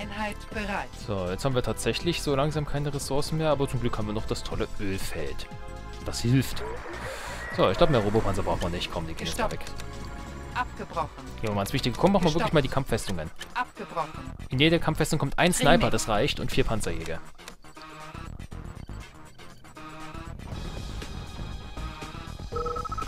Einheit bereit. So, jetzt haben wir tatsächlich so langsam keine Ressourcen mehr, aber zum Glück haben wir noch das tolle Ölfeld. Das hilft. So, ich glaube, mehr Robopanzer brauchen wir nicht. Komm, die gehen jetzt mal weg. Abgebrochen. Gehen wir mal ins Wichtige. Komm, machen wir wirklich mal die Kampffestungen. Abgebrochen. In jede Kampffestung kommt ein Sniper, das reicht, und 4 Panzerjäger.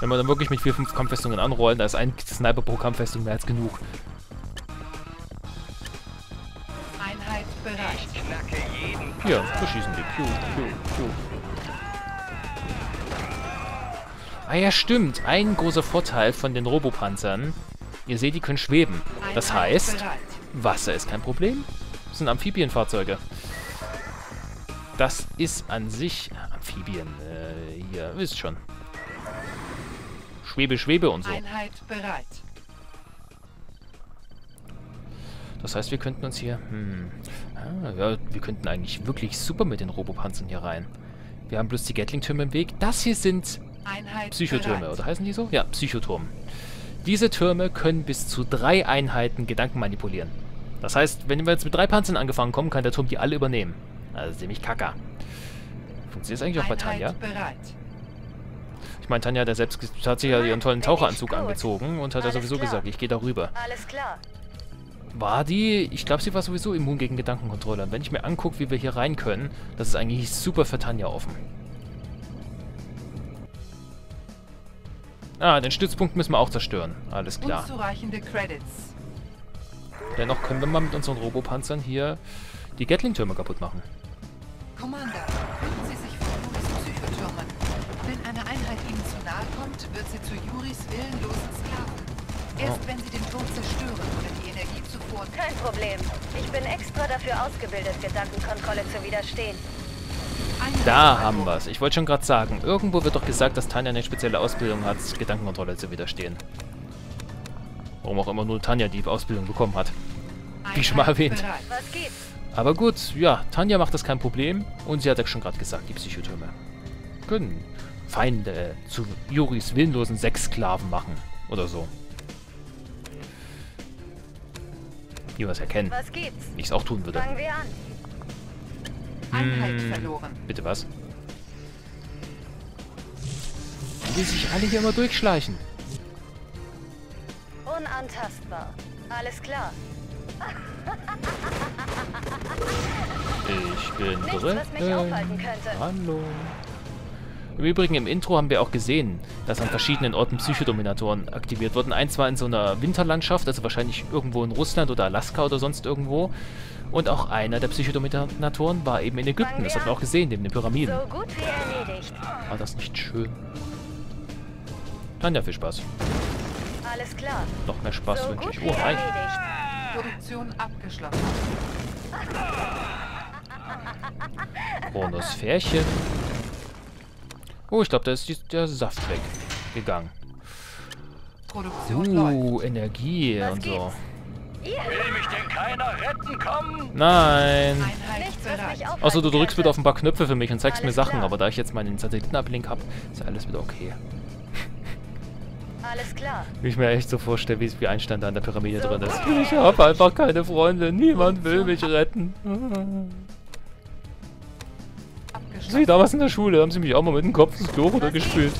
Wenn wir dann wirklich mit 4-5 Kampffestungen anrollen, da ist ein Sniper pro Kampffestung mehr als genug. Einheit bereit. Ich knacke jeden. Ja, so schießen die. Piu, piu, piu. Ah ja, stimmt. Ein großer Vorteil von den Robopanzern. Ihr seht, die können schweben. Das heißt, Wasser ist kein Problem. Das sind Amphibienfahrzeuge. Das ist an sich... Amphibien. Ihr wisst schon. Schwebe, schwebe und so. Einheit bereit. Das heißt, wir könnten uns hier... ja, wir könnten eigentlich wirklich super mit den Robopanzern hier rein. Wir haben bloß die Gatling-Türme im Weg. Das hier sind... Psychotürme, oder heißen die so? Ja, Psychoturm. Diese Türme können bis zu 3 Einheiten Gedanken manipulieren. Das heißt, wenn wir jetzt mit 3 Panzern angefangen kommen, kann der Turm die alle übernehmen. Also das ist nämlich Kacka. Funktioniert das eigentlich auch bei Tanja? Ich meine, Tanja hat ja selbst tatsächlich ihren tollen Taucheranzug angezogen und hat ja sowieso gesagt, ich gehe da rüber. Alles klar. War die... Ich glaube, sie war sowieso immun gegen Gedankenkontrolle. Und wenn ich mir angucke, wie wir hier rein können, das ist eigentlich super für Tanja offen. Ah, den Stützpunkt müssen wir auch zerstören. Alles klar. Unzureichende Credits. Dennoch können wir mal mit unseren Robopanzern hier die Gatling-Türme kaputt machen. Commander, würden Sie sich vor Juris Psychotürmen. Wenn eine Einheit Ihnen zu nahe kommt, wird sie zu Juris willenlosen Sklaven. Erst wenn Sie den Turm zerstören oder die Energie zuvor... Kein Problem. Ich bin extra dafür ausgebildet, Gedankenkontrolle zu widerstehen. Da haben wir es. Ich wollte schon gerade sagen, irgendwo wird doch gesagt, dass Tanja eine spezielle Ausbildung hat, Gedankenkontrolle zu widerstehen. Warum auch immer nur Tanja die Ausbildung bekommen hat. Wie schon mal erwähnt. Aber gut, ja, Tanja macht das kein Problem. Und sie hat ja schon gerade gesagt, die Psychotürme können Feinde zu Juris willenlosen 6 Sklaven machen. Oder so. Wie wir es erkennen. Wie ich es auch tun würde. Fangen wir an. Einheit verloren. Bitte was? Die sich alle hier immer durchschleichen. Unantastbar. Alles klar. Ich bin drin. Hallo. Im Übrigen, im Intro haben wir auch gesehen, dass an verschiedenen Orten Psychodominatoren aktiviert wurden. Eins war in so einer Winterlandschaft, also wahrscheinlich irgendwo in Russland oder Alaska oder sonst irgendwo. Und auch einer der Psychodominatoren war eben in Ägypten. Das hat man auch gesehen, neben den Pyramiden. So gut wie erledigt. War das nicht schön? Dann ja, viel Spaß. Alles klar. Noch mehr Spaß wünsche ich. Oh, nein. Produktion abgeschlossen. Chronosphärchen. Oh, ich glaube, da ist der Saft weggegangen. Energie und so. Will mich denn keiner retten kommen? Nein. Außer du drückst wieder auf ein paar Knöpfe für mich und zeigst mir Sachen, aber da ich jetzt meinen Satellitenablink habe, ist alles wieder okay. Alles klar. Wie ich mir echt so vorstelle, wie Einstein da in der Pyramide drin ist. Ich habe einfach keine Freunde. Niemand will mich retten. Sie, damals in der Schule haben sie mich auch mal mit dem Kopf ins Klo runtergespült.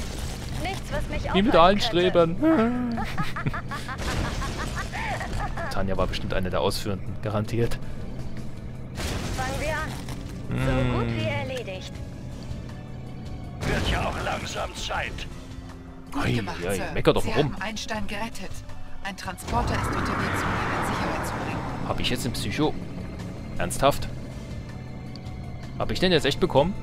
Wie mit allen Strebern. Tanja war bestimmt eine der Ausführenden, garantiert. Fangen wir an. So gut wie erledigt. Wird ja auch langsam Zeit. Gut gemacht, Sir. Meckert doch rum. Einstein gerettet. Ein Transporter ist unterwegs, um ihn in Sicherheit zu bringen. Hab ich jetzt im Psycho? Ernsthaft? Hab ich den jetzt echt bekommen?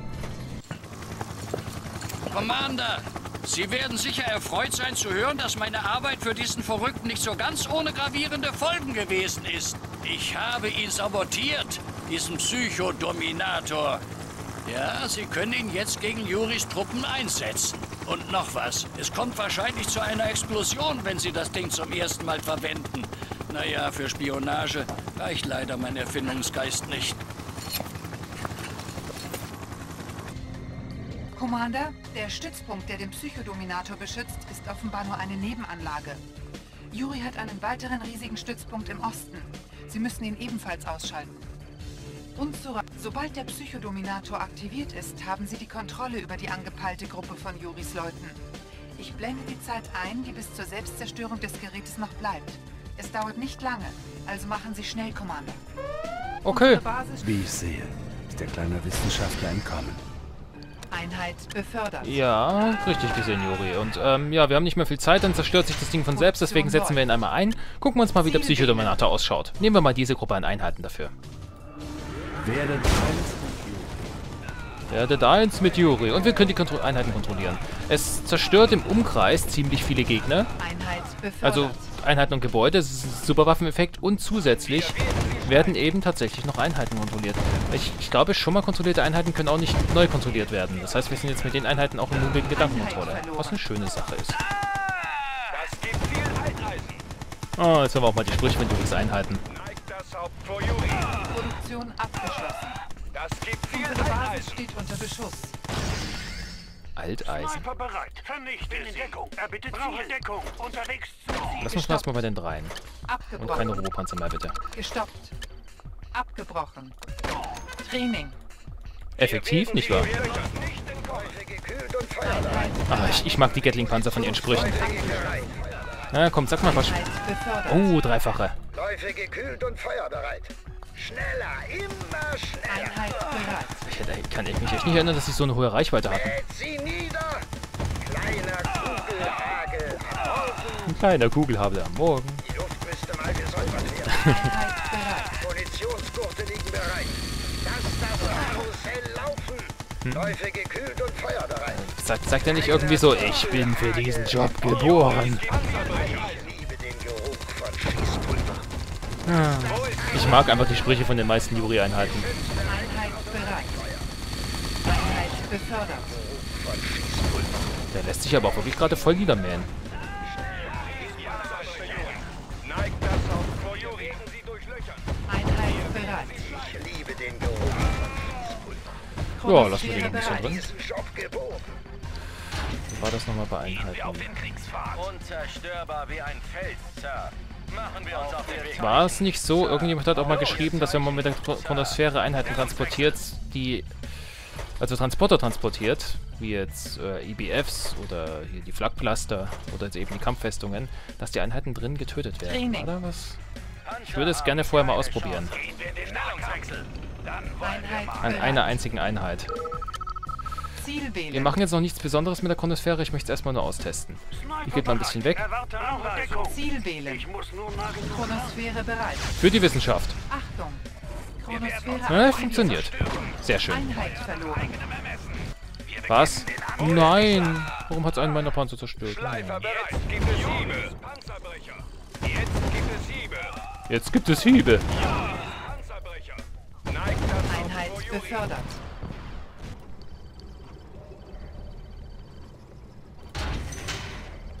Commander! Sie werden sicher erfreut sein zu hören, dass meine Arbeit für diesen Verrückten nicht so ganz ohne gravierende Folgen gewesen ist. Ich habe ihn sabotiert, diesen Psychodominator. Ja, Sie können ihn jetzt gegen Juris Truppen einsetzen. Und noch was, es kommt wahrscheinlich zu einer Explosion, wenn Sie das Ding zum ersten Mal verwenden. Naja, für Spionage reicht leider mein Erfindungsgeist nicht. Commander, der Stützpunkt, der den Psychodominator beschützt, ist offenbar nur eine Nebenanlage. Juri hat einen weiteren riesigen Stützpunkt im Osten. Sie müssen ihn ebenfalls ausschalten. Sobald der Psychodominator aktiviert ist, haben Sie die Kontrolle über die angepeilte Gruppe von Juris Leuten. Ich blende die Zeit ein, die bis zur Selbstzerstörung des Gerätes noch bleibt. Es dauert nicht lange, also machen Sie schnell, Commander. Okay. Wie ich sehe, ist der kleine Wissenschaftler entkommen. Einheit befördert. Ja, richtig gesehen, Juri. Und ja, wir haben nicht mehr viel Zeit, dann zerstört sich das Ding von selbst, deswegen setzen wir ihn einmal ein. Gucken wir uns mal, wie der Psychodominator ausschaut. Nehmen wir mal diese Gruppe an Einheiten dafür. Werdet eins mit Juri. Und wir können die Einheiten kontrollieren. Es zerstört im Umkreis ziemlich viele Gegner. Also Einheiten und Gebäude, das ist ein super Waffeneffekt. Und zusätzlich werden eben tatsächlich noch Einheiten kontrolliert. Ich glaube, schon mal kontrollierte Einheiten können auch nicht neu kontrolliert werden. Das heißt, wir sind jetzt mit den Einheiten auch im Null Gedankenkontrolle. Was eine schöne Sache ist. Oh, jetzt haben wir auch mal die Sprüche mit Juris Einheiten. Produktion abgeschlossen. Das gibt viel Alteisen. Steht unter Beschuss. Alteisen. Lass uns mal erstmal bei den dreien. Und keine Robopanzer mehr, bitte. Gestoppt. Abgebrochen. Training. Effektiv, nicht wahr? Ah, ich mag die Gatling-Panzer von ihren Sprüchen. Na komm, sag mal was. Oh, dreifache. Läufe gekühlt und feuerbereit. Schneller, immer schneller. Einheit bereit. Ich kann mich echt nicht erinnern, dass ich so eine hohe Reichweite hatte. Ein kleiner Kugelhagel am Morgen. Die Luft müsste mal gesäubert werden. Einheit bereit. Munitionsgurte liegen bereit. Lass das Karussell laufen. Läufe gekühlt und feuerbereit. Sagt er nicht irgendwie so, ich bin für diesen Job geboren. Ich mag einfach die Sprüche von den meisten Juri-Einheiten. Der lässt sich aber auch wirklich gerade voll niedermähen. Ja, lassen wir den ein bisschen drin. Wie war das nochmal bei Einheiten? War es nicht so? Irgendjemand hat auch mal geschrieben, dass wenn man mit der Chronosphäre Einheiten transportiert, die... Also Transporter transportiert, wie jetzt EBFs oder hier die Flakplaster oder jetzt eben die Kampffestungen, dass die Einheiten drin getötet werden, oder was? Ich würde es gerne vorher mal ausprobieren. An einer einzigen Einheit. Wir machen jetzt noch nichts Besonderes mit der Chronosphäre, ich möchte es erstmal nur austesten. Hier geht mal ein bisschen weg. Für die Wissenschaft. Ja, funktioniert. Sehr schön. Was? Nein! Warum hat es einen meiner Panzer zerstört? Jetzt gibt es Hiebe. Einheit befördert.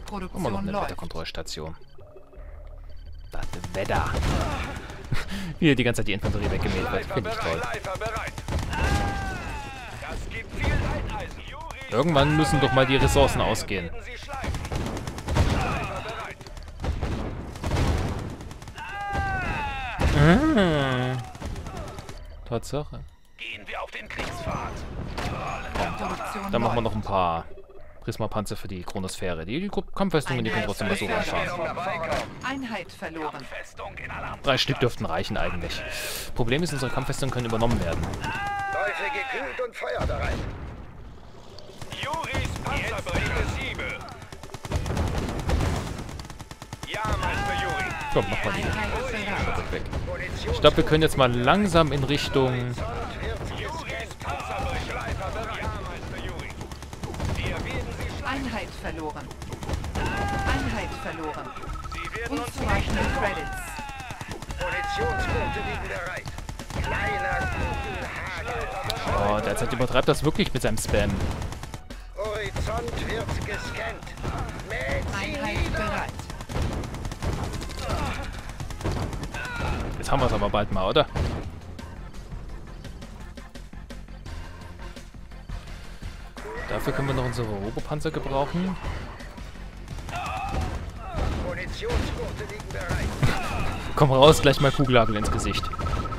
Produktion läuft. Noch eine Wetterkontrollstation. Das Wetter. Wie hier die ganze Zeit die Infanterie weggemäht wird. Finde ich toll. Irgendwann müssen doch mal die Ressourcen ausgehen. Tatsache. Gehen wir auf den Kriegspfad. Dann machen wir noch ein paar Prismapanzer für die Chronosphäre. Die Kampffestungen, die können trotzdem mal so reinfahren. Einheit verloren. 3 Stück dürften reichen eigentlich. Problem ist, unsere Kampffestungen können übernommen werden. Läufe gekühlt und feuerbereit. Juris Panzerbunker. Ja, Meister Juri. Komm, mach mal die. Ich glaube, wir können jetzt mal langsam in Richtung... Einheit verloren. Einheit verloren. Unzureichende Credits. Munitionsgurte liegen bereit. Kleiner Kugelhagel. Oh, derzeit übertreibt das wirklich mit seinem Spam. Horizont wird gescannt. Einheit bereit. Jetzt haben wir es aber bald mal, oder? Dafür können wir noch unsere Robopanzer gebrauchen. komm raus, gleich mal Kugelhagel ins Gesicht.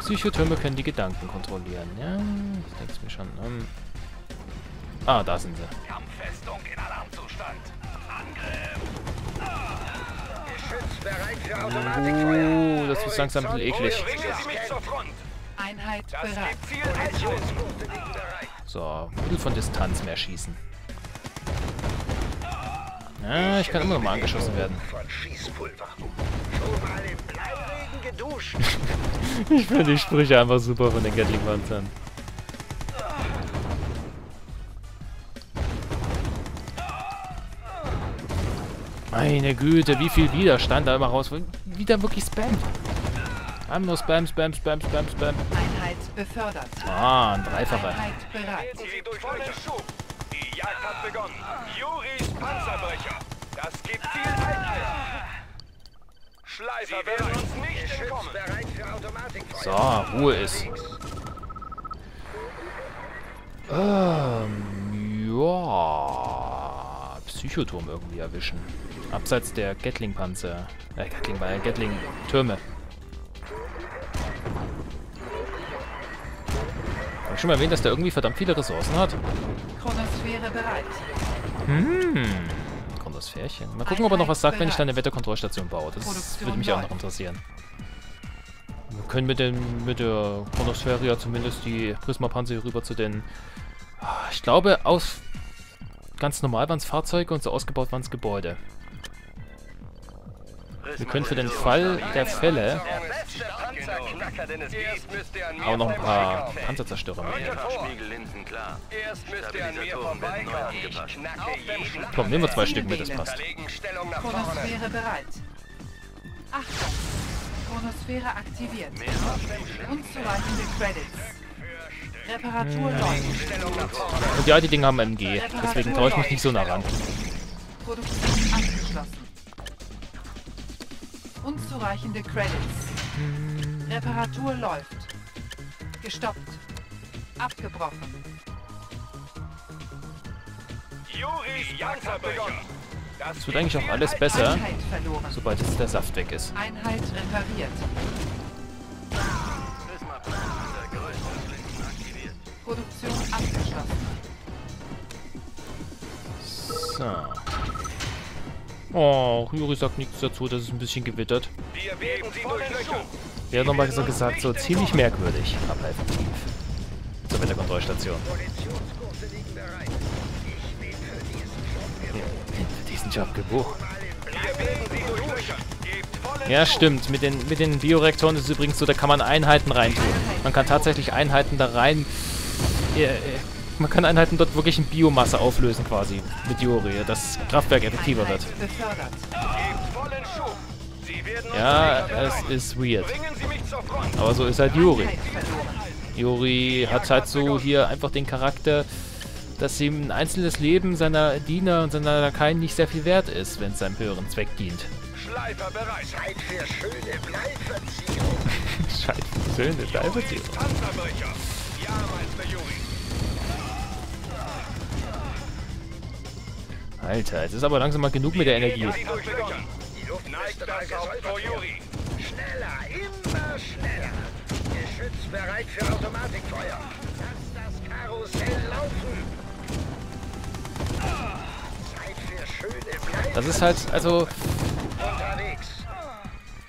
Psychotürme können die Gedanken kontrollieren. Ja, ich denke es mir schon. Ah, da sind sie. Kampffestung in Alarmzustand. Angriff. Das wird langsam ein bisschen eklig. Einheit bereit. So, viel von Distanz mehr schießen. Ja, ich kann immer noch mal angeschossen werden. Ich finde die Sprüche einfach super von den Gatling-Panzern. Meine Güte, wie viel Widerstand da immer raus. Wieder wirklich Spam. Einmal nur Spam, Spam, Spam, Spam, Spam. Einheit befördert. Ah, ein Dreifacher. Einheit bereit. Die Jagd hat begonnen. Juris Panzerbrecher. Das gibt viel Einheit. Schleifer werden uns nicht entkommen. So, Ruhe ist. Ja. Psychoturm irgendwie erwischen. Abseits der Gatling-Panzer. Gatling-Türme. Hab ich schon mal erwähnt, dass der irgendwie verdammt viele Ressourcen hat. Chronosphäre bereit. Chronosphärchen. Mal gucken, ob er noch was sagt, wenn ich da eine Wetterkontrollstation baue. Das würde mich auch noch interessieren. Wir können mit der Chronosphäre ja zumindest die Prismapanzer hier rüber zu den... Ich glaube, aus... Ganz normal waren es Fahrzeuge und so ausgebaut waren es Gebäude. Wir können für den Fall der Fälle auch noch ein paar Panzerzerstörer mitnehmen. Komm, nehmen wir 2 Stück mit, das passt. Chronosphäre bereit. Achtung! Chronosphäre aktiviert. Unzureichende Credits. Reparatur läuft. Und ja, die Dinger haben MG, deswegen traue ich mich nicht so nah ran. Produktion abgeschlossen. Unzureichende Credits. Reparatur läuft. Gestoppt. Abgebrochen. Es wird eigentlich auch alles besser, sobald jetzt der Saft weg ist. Einheit repariert. Produktion abgeschlossen. So. Oh, Juri sagt nichts dazu, dass es ein bisschen gewittert. Wir haben nochmal gesagt, so ziemlich merkwürdig. Aber effektiv. Zur Wetterkontrollstation. Für diesen Job gebucht. Ja, stimmt. Mit den Bioreaktoren ist es übrigens so, da kann man Einheiten reintun. Man kann tatsächlich Einheiten da rein... Man kann Einheiten dort wirklich in Biomasse auflösen quasi, mit Juri, dass das Kraftwerk effektiver wird. Ja, es ist weird. Aber so ist halt Juri. Juri hat halt so hier einfach den Charakter, dass ihm ein einzelnes Leben seiner Diener und seiner Lakaien nicht sehr viel wert ist, wenn es seinem höheren Zweck dient. Schöne Bleiverziehung. Alter, es ist aber langsam mal genug mit der Energie. Das ist halt, also...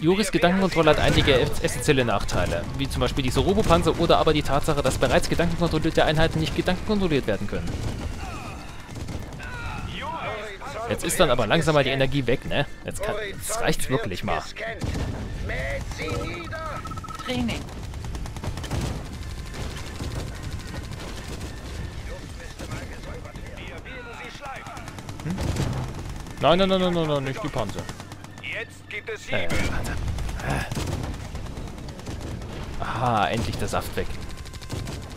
Juris Gedankenkontrolle hat einige essentielle Nachteile, wie zum Beispiel diese Robopanzer oder aber die Tatsache, dass bereits gedankenkontrollierte Einheiten nicht gedankenkontrolliert werden können. Jetzt ist dann aber langsam mal die Energie weg, ne? Jetzt reicht's wirklich mal. Training. Nein, nicht die Panzer. Jetzt gibt es hier. Aha, endlich der Saft weg.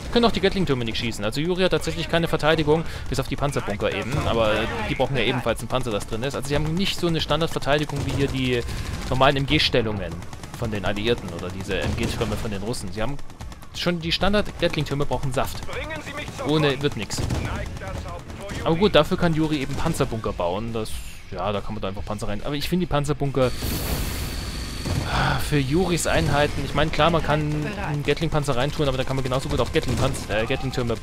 Wir können auch die Gatling-Türme nicht schießen. Also Juri hat tatsächlich keine Verteidigung, bis auf die Panzerbunker eben. Aber die brauchen ja ebenfalls einen Panzer, das drin ist. Also sie haben nicht so eine Standardverteidigung wie hier die normalen MG-Stellungen von den Alliierten oder diese MG-Türme von den Russen. Sie haben schon die Standard-Gatling-Türme brauchen Saft. Ohne wird nichts. Aber gut, dafür kann Juri eben Panzerbunker bauen. Das, ja, da kann man da einfach Panzer rein. Aber ich finde die Panzerbunker... für Juris Einheiten. Ich meine, klar, man kann einen Gatling-Panzer reintun, aber da kann man genauso gut auch Gatling-Türme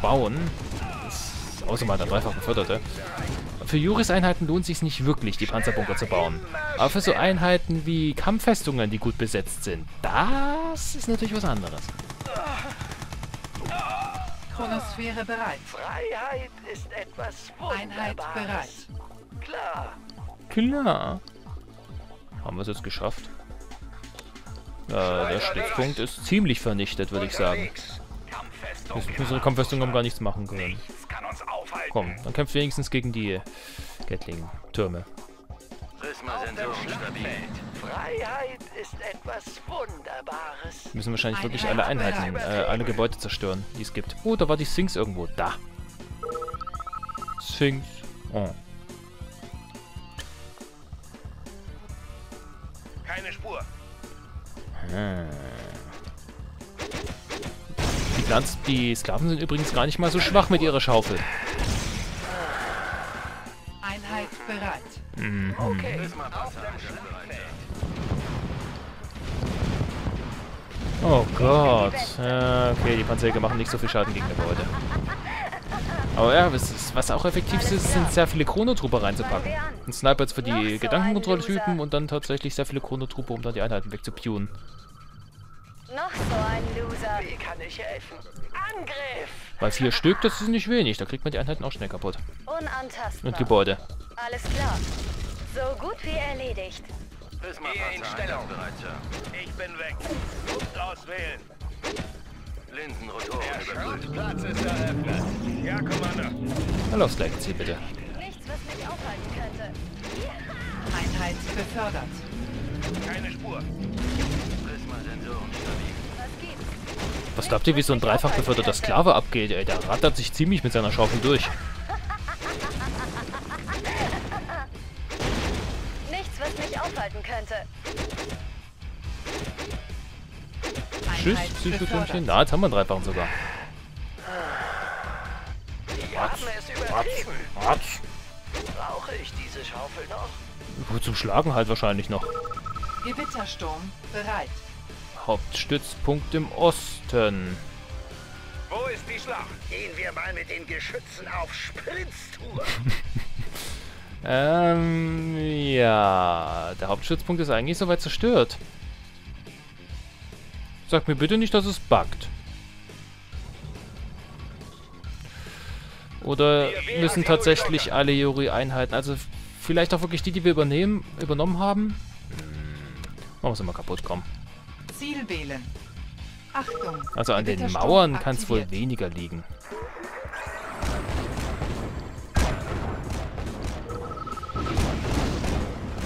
bauen. Außer man hat dann dreifach geförderte. Für Juris-Einheiten lohnt es sich nicht wirklich, die Panzerbunker zu bauen. Aber für so Einheiten wie Kampffestungen, die gut besetzt sind, das ist natürlich was anderes. Chronosphäre bereit. Freiheit ist etwas Einheit bereit. Klar. Klar. Haben wir es jetzt geschafft? Der Stützpunkt ist ziemlich vernichtet, würde ich sagen. Unsere Kampffestung haben gar nichts machen können. Komm, dann kämpft wenigstens gegen die Gatling-Türme. Müssen wahrscheinlich wirklich alle Einheiten, alle Gebäude zerstören, die es gibt. Oh, da war die Sphinx irgendwo. Da. Sphinx. Oh. Keine Spur. Die Sklaven sind übrigens gar nicht mal so schwach mit ihrer Schaufel. Einheit bereit. Okay. Oh Gott. Okay, die Panzerjäger machen nicht so viel Schaden gegen Gebäude. Aber ja, was auch effektiv ist, sind sehr viele Chronotruppe reinzupacken. Ein Sniper jetzt für die Gedankenkontrolltypen und dann tatsächlich sehr viele Chronotruppe, um da die Einheiten wegzupunen. Noch so ein Loser. Wie kann ich helfen? Angriff! Weil 4 Stück, das ist nicht wenig. Da kriegt man die Einheiten auch schnell kaputt. Unantastbar. Und Gebäude. Alles klar. So gut wie erledigt. Geh in Stellung. Ich bin weg. Luft auswählen. Linsenrotor. Platz ist eröffnet. Ja, Commander. Hallo, Slack, zieh bitte. Nichts, was mich aufhalten könnte. Einheit befördert. Keine Spur. Was glaubt ihr, wie so ein dreifach beförderter Sklave abgeht? Ey, der rattert sich ziemlich mit seiner Schaufel durch. Nichts, was mich aufhalten könnte. Tschüss, Psychoturmchen. Na, jetzt haben wir einen dreifachen sogar. Ratsch. Brauche ich diese Schaufel noch? Zum Schlagen halt wahrscheinlich noch. Gewittersturm bereit. Hauptstützpunkt im Osten. Wo ist die Schlacht? Gehen wir mal mit den Geschützen auf Spritztour. Ja. Der Hauptstützpunkt ist eigentlich soweit zerstört. Sag mir bitte nicht, dass es buggt. Oder müssen tatsächlich alle Juri-Einheiten, also vielleicht auch wirklich die, die wir übernommen haben? Machen wir es immer kaputt, komm. Ziel wählen. Achtung. Also an den Mauern kann es wohl weniger liegen.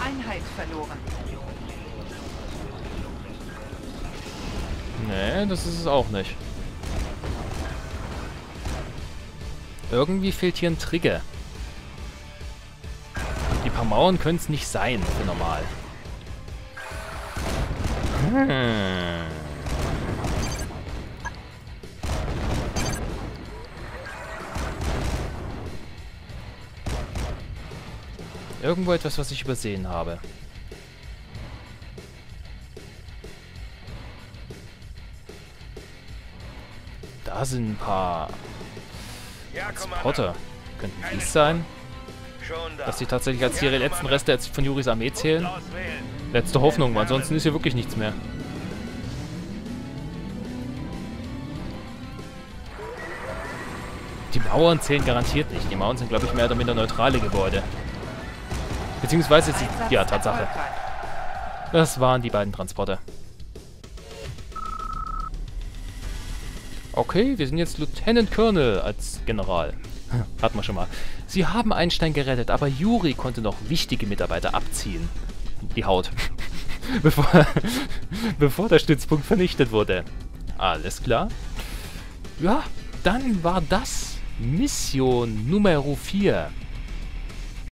Einheit verloren. Nee, das ist es auch nicht. Irgendwie fehlt hier ein Trigger. Die paar Mauern können es nicht sein für normal. Irgendwo etwas, was ich übersehen habe. Da sind ein paar Spotter. Könnten dies sein? Dass sie tatsächlich als ihre letzten Reste von Juris Armee zählen. Letzte Hoffnung, weil ansonsten ist hier wirklich nichts mehr. Die Mauern zählen garantiert nicht. Die Mauern sind, glaube ich, mehr oder minder neutrale Gebäude. Beziehungsweise, ja, Tatsache. Das waren die beiden Transporter. Okay, wir sind jetzt Lieutenant Colonel als General. Hatten wir schon mal. Sie haben Einstein gerettet, aber Juri konnte noch wichtige Mitarbeiter abziehen. Die Haut. Bevor der Stützpunkt vernichtet wurde. Alles klar. Ja, dann war das Mission Nummer 4.